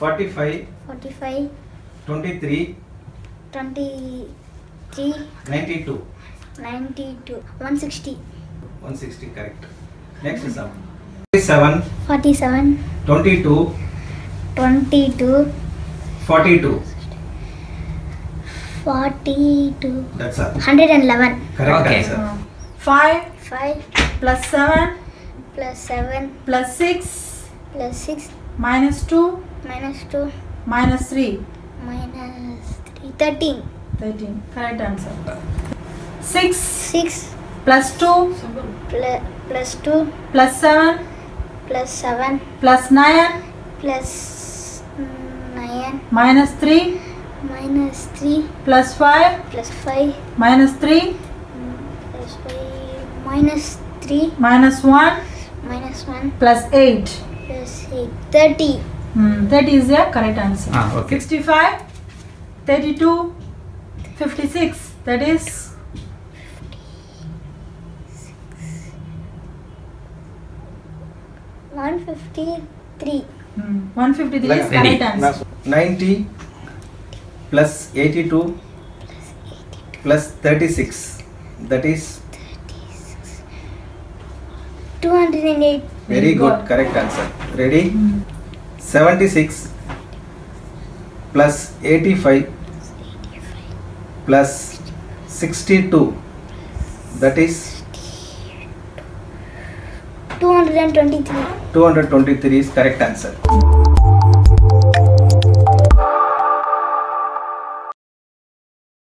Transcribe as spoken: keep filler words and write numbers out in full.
forty-five, forty-five, twenty-three, twenty-three, ninety-two, ninety-two, one hundred sixty, one hundred sixty, correct. Next is sum. forty-seven, forty-seven, twenty-two, twenty-two, forty-two, forty-two. That's all. one hundred eleven. Correct okay. Answer. Five, five, plus seven, plus seven, plus six, plus six, minus two, minus two, minus three, minus three, thirteen. Thirteen. Correct answer. Six, six, plus two, plus plus two, plus seven, plus seven, plus nine, plus nine, minus three, minus three, plus five, plus five, minus three, plus five, minus three, minus one, minus one, plus eight, plus eight, thirty. Hmm, that is the correct answer. Ah, okay. sixty-five, thirty-two, fifty-six, that is one hundred fifty-three. Hmm, one hundred fifty-three like is correct answer. ninety plus eighty-two, plus eighty-two plus thirty-six, that is thirty-six. two hundred eight. Very good, correct answer. Ready? Mm. seventy-six plus eighty-five, eighty-five plus sixty-two, that is two hundred twenty-three. two hundred twenty-three is correct answer.